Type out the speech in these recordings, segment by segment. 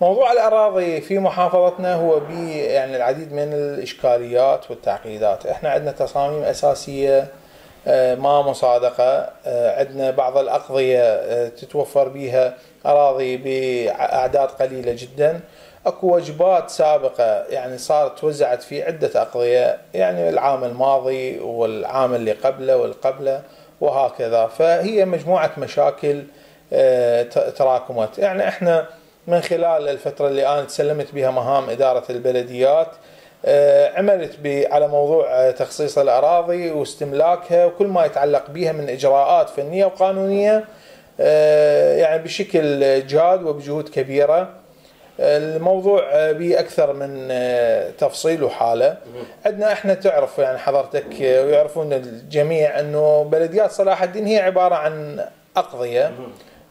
موضوع الأراضي في محافظتنا هو يعني العديد من الإشكاليات والتعقيدات. احنا عندنا تصاميم أساسية ما مصادقة، عندنا بعض الأقضية تتوفر بها أراضي بأعداد قليلة جدا، اكو وجبات سابقة يعني صارت توزعت في عدة أقضية يعني العام الماضي والعام اللي قبله والقبله وهكذا، فهي مجموعة مشاكل تراكمت. يعني احنا من خلال الفترة اللي أنا تسلمت بها مهام إدارة البلديات عملت على موضوع تخصيص الأراضي واستملاكها وكل ما يتعلق بها من إجراءات فنية وقانونية يعني بشكل جاد وبجهود كبيرة. الموضوع بأكثر من تفصيل وحالة. عندنا احنا تعرف يعني حضرتك ويعرفون الجميع أنه بلديات صلاح الدين هي عبارة عن أقضية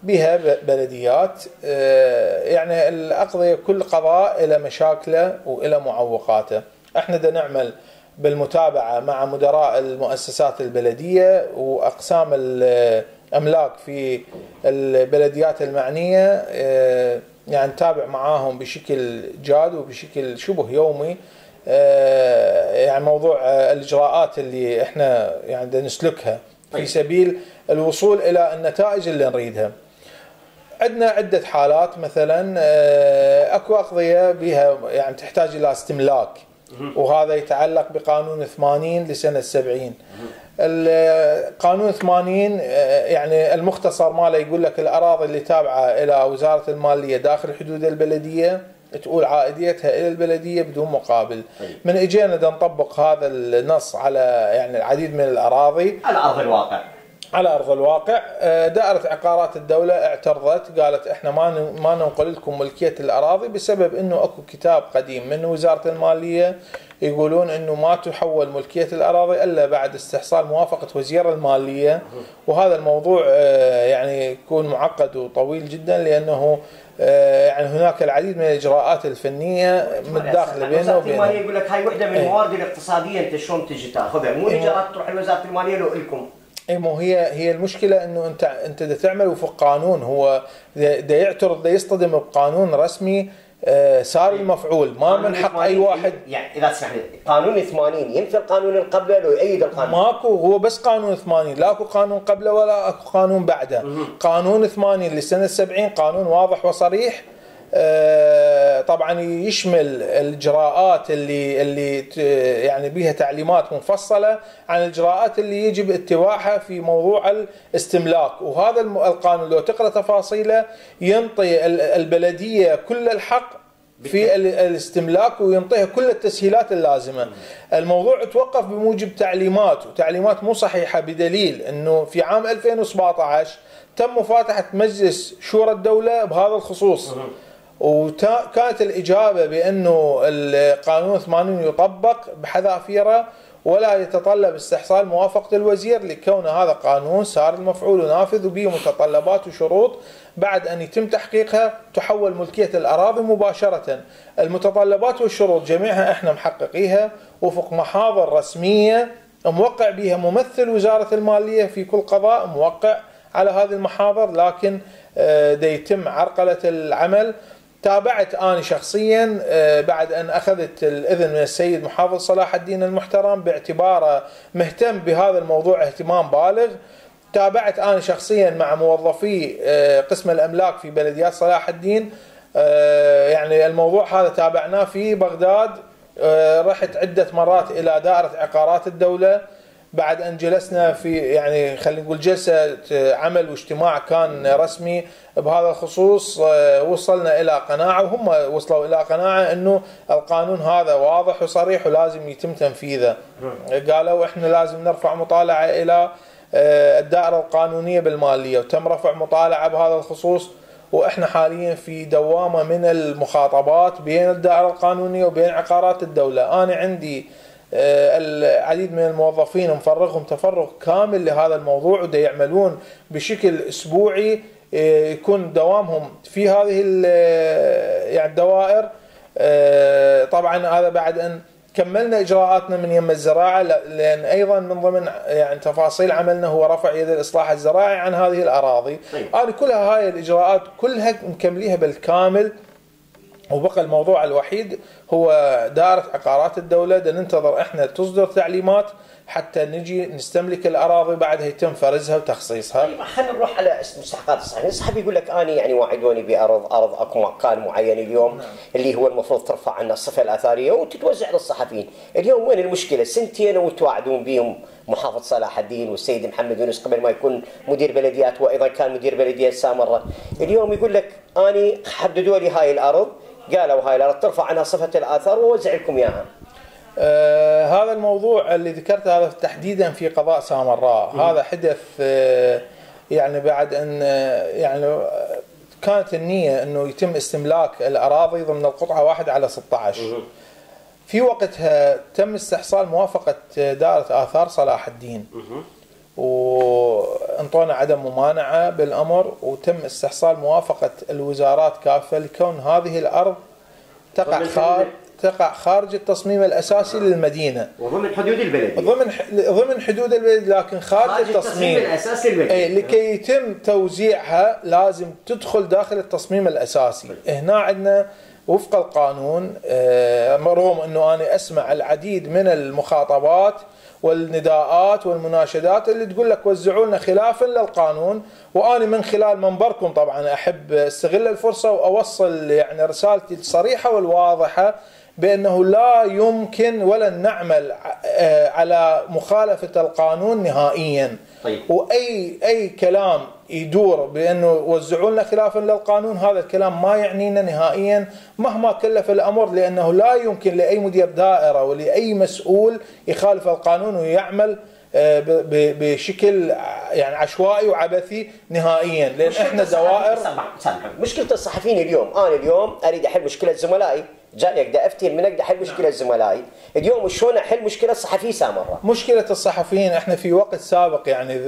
بها بلديات، يعني الأقضية كل قضاء إلى مشاكله وإلى معوقاته. احنا دا نعمل بالمتابعة مع مدراء المؤسسات البلدية وأقسام الأملاك في البلديات المعنية، يعني نتابع معاهم بشكل جاد وبشكل شبه يومي يعني موضوع الإجراءات اللي احنا يعني دا نسلكها في سبيل الوصول إلى النتائج اللي نريدها. عندنا عدة حالات، مثلا أكو أقضية بها يعني تحتاج إلى استملاك وهذا يتعلق بقانون 80 لسنة 70. القانون 80 يعني المختصر ماله يقول لك الأراضي اللي تابعة إلى وزارة المالية داخل حدود البلدية تقول عائديتها إلى البلدية بدون مقابل. من إجينا نطبق هذا النص على يعني العديد من الأراضي على أرض الواقع، دائرة عقارات الدولة اعترضت قالت احنا ما ننقل لكم ملكية الأراضي بسبب انه اكو كتاب قديم من وزارة المالية يقولون انه ما تحول ملكية الأراضي الا بعد استحصال موافقة وزير المالية، وهذا الموضوع يعني يكون معقد وطويل جدا لانه يعني هناك العديد من الإجراءات الفنية متداخلة بينه وبينه. المالية يقول لك هاي وحدة من الموارد الاقتصادية، انت شلون تجي تاخذها؟ مو الإجراءات تروح لوزارة المالية لو لكم. اي مو هي المشكله انه انت دا تعمل وفق قانون، هو دا يعترض دا يصطدم بقانون رسمي صار المفعول، ما من حق اي واحد يعني اذا تسمح لي قانون 80 ينفي القانون اللي قبله لو يؤيد القانون. ماكو، هو بس قانون 80، لا اكو قانون قبله ولا اكو قانون بعده. قانون 80 للسنه 70 قانون واضح وصريح طبعا يشمل الاجراءات اللي يعني بها تعليمات منفصله عن الاجراءات اللي يجب اتباعها في موضوع الاستملاك، وهذا القانون لو تقرا تفاصيله ينطي البلديه كل الحق في الاستملاك وينطيها كل التسهيلات اللازمه. الموضوع توقف بموجب تعليمات، وتعليمات مو صحيحه بدليل انه في عام 2017 تم مفاتحه مجلس شورى الدوله بهذا الخصوص، وكانت الإجابة بأنه القانون 80 يطبق بحذافيره ولا يتطلب استحصال موافقة الوزير لكون هذا قانون صار المفعول ونافذ وبه متطلبات وشروط بعد أن يتم تحقيقها تحول ملكية الأراضي مباشرة. المتطلبات والشروط جميعها احنا محققيها وفق محاضر رسمية موقع بها ممثل وزارة المالية في كل قضاء، موقع على هذه المحاضر، لكن دا يتم عرقلة العمل. تابعت أنا شخصيا بعد أن أخذت الإذن من السيد محافظ صلاح الدين المحترم باعتباره مهتم بهذا الموضوع اهتمام بالغ، تابعت أنا شخصيا مع موظفي قسم الأملاك في بلديات صلاح الدين، يعني الموضوع هذا تابعناه في بغداد، رحت عدة مرات إلى دائرة عقارات الدولة بعد أن جلسنا في يعني خلينا نقول جلسة عمل واجتماع كان رسمي بهذا الخصوص، وصلنا إلى قناعة وهم وصلوا إلى قناعة أنه القانون هذا واضح وصريح ولازم يتم تنفيذه. قالوا إحنا لازم نرفع مطالعة إلى الدائرة القانونية بالمالية، وتم رفع مطالعة بهذا الخصوص، وإحنا حاليا في دوامة من المخاطبات بين الدائرة القانونية وبين عقارات الدولة. أنا عندي العديد من الموظفين مفرغهم تفرغ كامل لهذا الموضوع ودا يعملون بشكل أسبوعي يكون دوامهم في هذه يعني الدوائر. طبعا هذا بعد أن كملنا إجراءاتنا من يم الزراعة، لأن أيضا من ضمن يعني تفاصيل عملنا هو رفع يد الإصلاح الزراعي عن هذه الأراضي. أنا كلها هاي الإجراءات كلها مكمليها بالكامل وبقى الموضوع الوحيد هو دارة عقارات الدولة، دا ننتظر احنا تصدر تعليمات حتى نجي نستملك الاراضي، بعدها يتم فرزها وتخصيصها. طيب خلينا نروح على مستحقات الصحيح، الصحفي يقول لك اني يعني وعدوني بارض، ارض اكو مكان معين اليوم اللي هو المفروض ترفع عنه الصفه الاثريه وتتوزع للصحفيين، اليوم وين المشكله؟ سنتين وتوعدون بهم محافظ صلاح الدين والسيد محمد يونس قبل ما يكون مدير بلديات، وايضا كان مدير بلديه سامره، اليوم يقول لك اني حددوا لي هاي الارض، قالوا هاي الارض ترفع عنها صفه الاثار ووزع لكم اياها. هذا الموضوع اللي ذكرته هذا تحديدا في قضاء سامراء، هذا حدث يعني بعد ان يعني كانت النية انه يتم استملاك الاراضي ضمن القطعة 1/16. في وقتها تم استحصال موافقة دائرة آثار صلاح الدين، وانطونا عدم ممانعة بالامر، وتم استحصال موافقة الوزارات كافة لكون هذه الارض تقع خارج التصميم الاساسي للمدينه وضمن حدود البلد، ضمن حدود البلد لكن خارج التصميم الاساسي للمدينه. لكي يتم توزيعها لازم تدخل داخل التصميم الاساسي. هنا عندنا وفق القانون، رغم انه انا اسمع العديد من المخاطبات والنداءات والمناشدات اللي تقول لك وزعوا لنا خلافا للقانون، واني من خلال منبركم طبعا احب استغل الفرصه واوصل يعني رسالتي الصريحه والواضحه بأنه لا يمكن ولن نعمل على مخالفة القانون نهائيا. طيب. وأي كلام يدور بأنه وزعوا لنا خلافا للقانون، هذا الكلام ما يعنينا نهائيا مهما كلف الأمر، لأنه لا يمكن لأي مدير دائرة ولأي مسؤول يخالف القانون ويعمل بشكل يعني عشوائي وعبثي نهائيا، لأن احنا دوائر. مشكلة الصحفيين اليوم، أنا اليوم أريد أحل مشكلة زملائي، جاي اقدر افتي من اقدر احل مشكله زملائي، اليوم شلون احل مشكله الصحفي سامره؟ مشكله الصحفيين احنا في وقت سابق يعني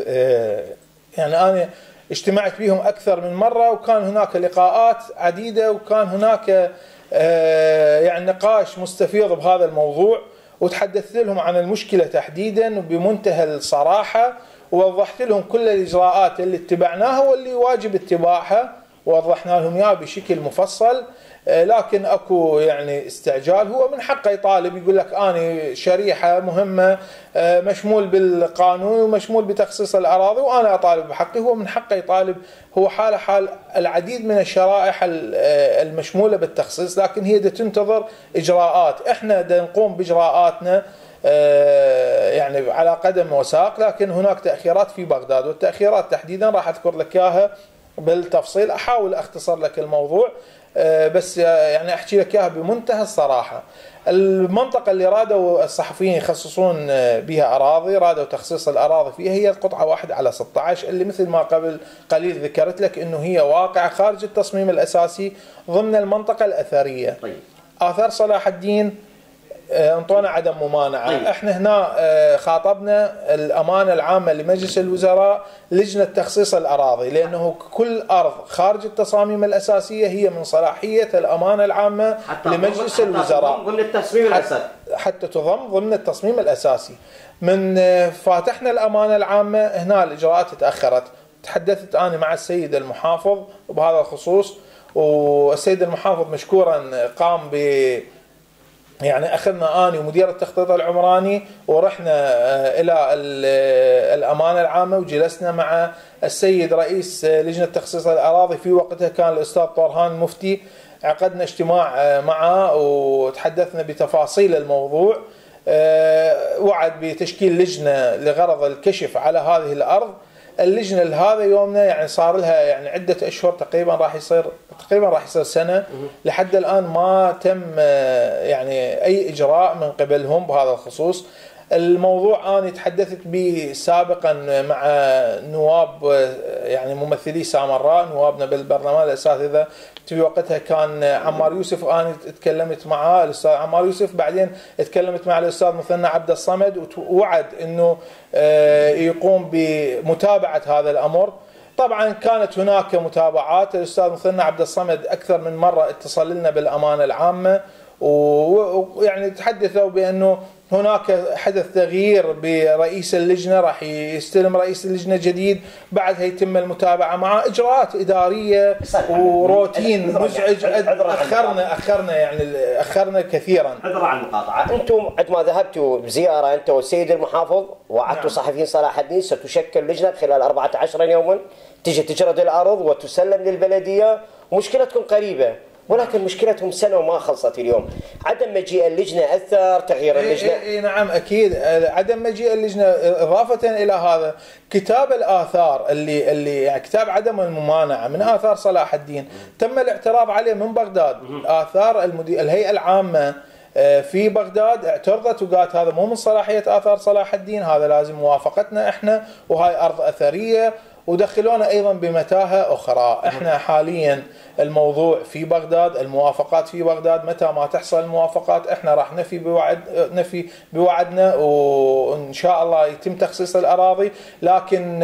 انا اجتمعت بهم اكثر من مره، وكان هناك لقاءات عديده، وكان هناك يعني نقاش مستفيض بهذا الموضوع، وتحدثت لهم عن المشكله تحديدا بمنتهى الصراحه، ووضحت لهم كل الاجراءات اللي اتبعناها واللي واجب اتباعها، ووضحنا لهم اياها بشكل مفصل. لكن اكو يعني استعجال، هو من حقه يطالب، يقول لك انا شريحه مهمه مشمول بالقانون ومشمول بتخصيص الاراضي وانا اطالب بحقي، هو من حقه يطالب، هو حاله حال العديد من الشرائح المشموله بالتخصيص، لكن هي تنتظر اجراءات، احنا نقوم باجراءاتنا يعني على قدم وساق، لكن هناك تاخيرات في بغداد، والتاخيرات تحديدا راح اذكر لك اياها بالتفصيل، احاول اختصر لك الموضوع بس يعني احكي لك اياها بمنتهى الصراحه. المنطقه اللي رادوا الصحفيين يخصصون بها اراضي، رادوا تخصيص الاراضي فيها، هي القطعه 1/16 اللي مثل ما قبل قليل ذكرت لك انه هي واقعه خارج التصميم الاساسي ضمن المنطقه الاثريه. طيب. اثار صلاح الدين انطونا عدم ممانعه. طيب. احنا هنا خاطبنا الامانه العامه لمجلس الوزراء لجنه تخصيص الاراضي، لانه كل ارض خارج التصاميم الاساسيه هي من صلاحيه الامانه العامه لمجلس الوزراء، حتى تضم ضمن التصميم الاساسي، حتى تضم ضمن التصميم الاساسي. من فاتحنا الامانه العامه هنا الاجراءات تاخرت، تحدثت انا مع السيد المحافظ بهذا الخصوص، والسيد المحافظ مشكورا قام ب يعني اخذنا اني ومدير التخطيط العمراني ورحنا الى الامانه العامه وجلسنا مع السيد رئيس لجنه تخصيص الاراضي، في وقتها كان الاستاذ طرهان المفتي، عقدنا اجتماع معه وتحدثنا بتفاصيل الموضوع، وعد بتشكيل لجنه لغرض الكشف على هذه الارض. اللجنه لهذا يومنا يعني صار لها يعني عده اشهر تقريبا، راح يصير سنه لحد الان ما تم يعني اي اجراء من قبلهم بهذا الخصوص. الموضوع انا تحدثت به سابقا مع نواب يعني ممثلي سامراء، نوابنا بالبرلمان الاساتذه، في وقتها كان عمار يوسف، انا تكلمت معاه الاستاذ عمار يوسف، بعدين تكلمت مع الاستاذ مثنى عبد الصمد، ووعد انه يقوم بمتابعه هذا الامر. طبعا كانت هناك متابعات، الاستاذ مثنى عبد الصمد اكثر من مره اتصل لنا بالامانه العامه، ويعني تحدثوا بانه هناك حدث تغيير برئيس اللجنة، راح يستلم رئيس اللجنة جديد، بعدها يتم المتابعة مع إجراءات إدارية وروتين مزعج. أخرنا كثيرا. عذرا عن المقاطعة. أنتم عندما ذهبتوا بزيارة أنت والسيد المحافظ وعدتوا نعم. صحفيين صلاح الدين تشكل لجنة خلال 14 يوما تجي تجرد الأرض وتسلم للبلدية، ومشكلتكم قريبة، ولكن مشكلتهم سنة وما خلصت اليوم. عدم مجيء اللجنة أثر تغيير اللجنة؟ إيه نعم أكيد، عدم مجيء اللجنة إضافة إلى هذا كتاب الآثار اللي يعني كتاب عدم الممانعة من آثار صلاح الدين تم الاعتراض عليه من بغداد. آثار الهيئة العامة في بغداد اعترضت وقالت هذا مو من صلاحية آثار صلاح الدين، هذا لازم موافقتنا احنا، وهاي أرض أثرية، ودخلونا أيضا بمتاهة أخرى. احنا حاليا الموضوع في بغداد، الموافقات في بغداد، متى ما تحصل الموافقات احنا راح نفي بوعدنا وان شاء الله يتم تخصيص الأراضي، لكن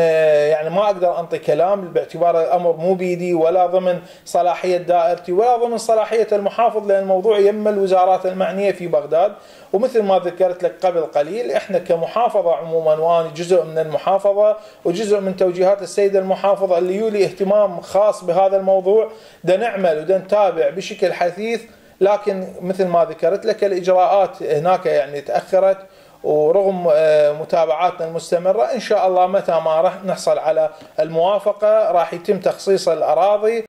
يعني ما اقدر انطي كلام باعتبار الامر مو بيدي ولا ضمن صلاحية دائرتي ولا ضمن صلاحية المحافظ، لان الموضوع يم الوزارات المعنية في بغداد. ومثل ما ذكرت لك قبل قليل احنا كمحافظة عموما، وانا جزء من المحافظة وجزء من توجيهات السيدة المحافظة اللي يولي اهتمام خاص بهذا الموضوع، دا نعمل ودا نتابع بشكل حثيث، لكن مثل ما ذكرت لك الإجراءات هناك يعني تأخرت، ورغم متابعاتنا المستمرة إن شاء الله متى ما راح نحصل على الموافقة راح يتم تخصيص الأراضي.